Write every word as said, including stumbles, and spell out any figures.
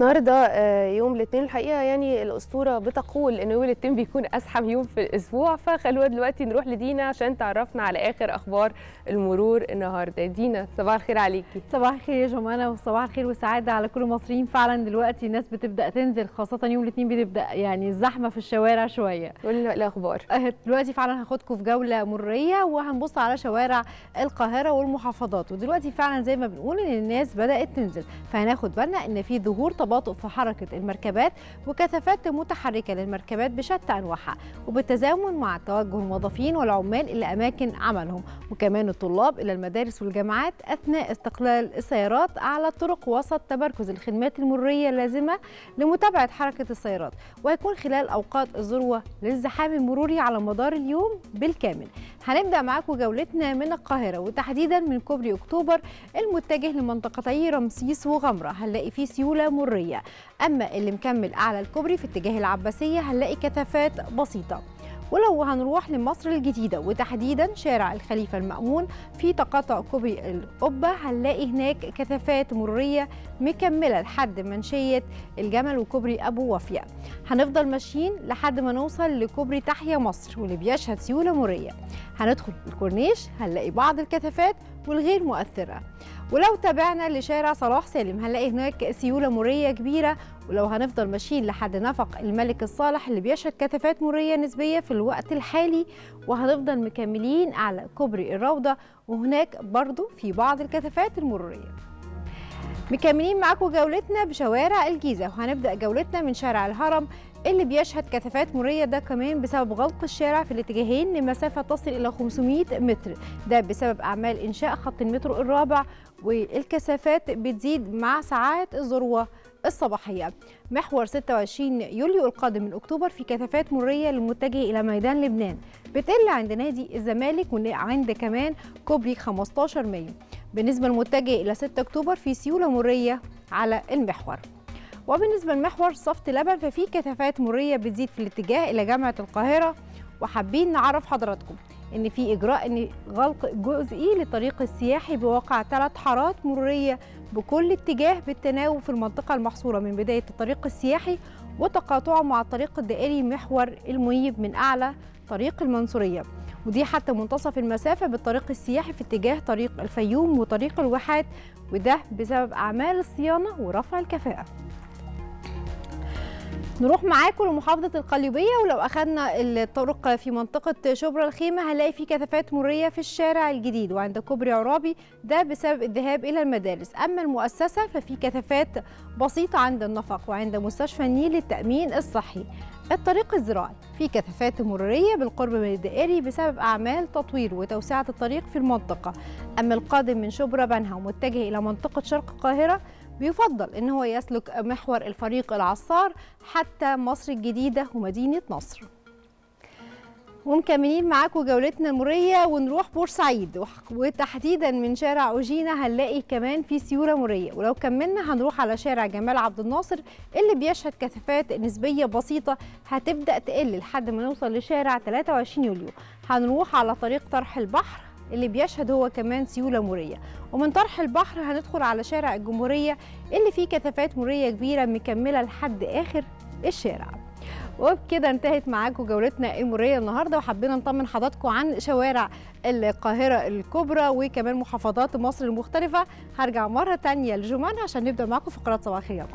النهارده يوم الاثنين، الحقيقه يعني الاسطوره بتقول ان يوم الاثنين بيكون ازحم يوم في الاسبوع، فخلونا دلوقتي نروح لدينا عشان تعرفنا على اخر اخبار المرور النهارده. دينا صباح الخير عليكي. صباح الخير يا جمانه، وصباح الخير والسعاده على كل المصريين. فعلا دلوقتي الناس بتبدا تنزل، خاصه يوم الاثنين بتبدا يعني الزحمه في الشوارع شويه. قولي لنا الاخبار دلوقتي. فعلا هاخدكم في جوله مروريه وهنبص على شوارع القاهره والمحافظات، ودلوقتي فعلا زي ما بنقول ان الناس بدات تنزل، فهناخد بالنا ان في ظهور تباطؤ في حركة المركبات وكثافات متحركة للمركبات بشتى أنواعها، وبالتزامن مع توجه الموظفين والعمال إلى أماكن عملهم، وكمان الطلاب إلى المدارس والجامعات أثناء استقلال السيارات على الطرق، وسط تمركز الخدمات المرورية اللازمة لمتابعة حركة السيارات، وهيكون خلال أوقات الذروة للزحام المروري على مدار اليوم بالكامل. هنبدأ معاكم جولتنا من القاهرة، وتحديدا من كوبري أكتوبر المتجه لمنطقتي رمسيس وغمرة، هنلاقي فيه سيولة مرورية. أما اللي مكمل أعلى الكوبري في اتجاه العباسية هنلاقي كثافات بسيطة. ولو هنروح لمصر الجديدة وتحديدا شارع الخليفة المأمون في تقاطع كوبري القبة، هنلاقي هناك كثافات مرورية مكملة لحد منشية الجمل وكوبري أبو وفية. هنفضل ماشيين لحد ما نوصل لكوبري تحيا مصر واللي بيشهد سيولة مرورية. هندخل الكورنيش هنلاقي بعض الكثافات والغير مؤثرة. ولو تابعنا لشارع صلاح سالم هنلاقي هناك سيولة مرورية كبيرة. ولو هنفضل ماشيين لحد نفق الملك الصالح اللي بيشهد كثافات مرورية نسبية في الوقت الحالي، وهنفضل مكملين على كوبري الروضة وهناك برضو في بعض الكثافات المرورية. مكملين معاكم جولتنا بشوارع الجيزة، وهنبدأ جولتنا من شارع الهرم اللي بيشهد كثافات مرورية، ده كمان بسبب غلق الشارع في الاتجاهين لمسافة تصل إلى خمسمائة متر، ده بسبب أعمال إنشاء خط المترو الرابع، والكثافات بتزيد مع ساعات الذروة الصباحية. محور ستة وعشرين يوليو القادم من أكتوبر في كثافات مرورية للمتجه إلى ميدان لبنان، بتقل عند نادي الزمالك وعند كمان كوبري خمسة عشر مايو. بالنسبة للمتجه إلى ستة أكتوبر في سيولة مرورية على المحور. وبالنسبة لمحور صفت لبن ففي كثافات مرورية بتزيد في الاتجاه إلى جامعة القاهرة. وحابين نعرف حضراتكم إن في إجراء إن غلق جزئي للطريق السياحي بواقع ثلاث حارات مرورية بكل اتجاه بالتناوب في المنطقة المحصورة من بداية الطريق السياحي وتقاطعه مع الطريق الدائري محور المنيب من أعلى طريق المنصورية، ودي حتى منتصف المسافة بالطريق السياحي في اتجاه طريق الفيوم وطريق الواحات، وده بسبب أعمال الصيانة ورفع الكفاءة. نروح معاكم لمحافظة القليوبية، ولو أخذنا الطرق في منطقة شبرا الخيمة هنلاقي في كثافات مرورية في الشارع الجديد وعند كوبري عرابي، ده بسبب الذهاب إلى المدارس. أما المؤسسة ففي كثافات بسيطة عند النفق وعند مستشفى النيل للتأمين الصحي. الطريق الزراعي في كثافات مرورية بالقرب من الدائري بسبب أعمال تطوير وتوسعة الطريق في المنطقة. أما القادم من شبرا بنها ومتجه إلى منطقة شرق القاهرة بيفضل إن هو يسلك محور الفريق العصار حتى مصر الجديدة ومدينة نصر. ومكملين معاكم جولتنا المرورية ونروح بورسعيد، وتحديدا من شارع أوجينا هنلاقي كمان في سيولة مرورية. ولو كملنا هنروح على شارع جمال عبد الناصر اللي بيشهد كثافات نسبية بسيطة، هتبدأ تقل لحد ما نوصل لشارع ثلاثة وعشرين يوليو. هنروح على طريق طرح البحر اللي بيشهد هو كمان سيولة مرورية، ومن طرح البحر هندخل على شارع الجمهورية اللي فيه كثافات مرورية كبيرة مكملة لحد آخر الشارع. وبكده انتهت معاكم جولتنا المرورية النهارده، وحبينا نطمن حضراتكم عن شوارع القاهرة الكبرى وكمان محافظات مصر المختلفة. هرجع مرة تانية لجمان عشان نبدأ معاكم فقرات صباح الخير يا مصر.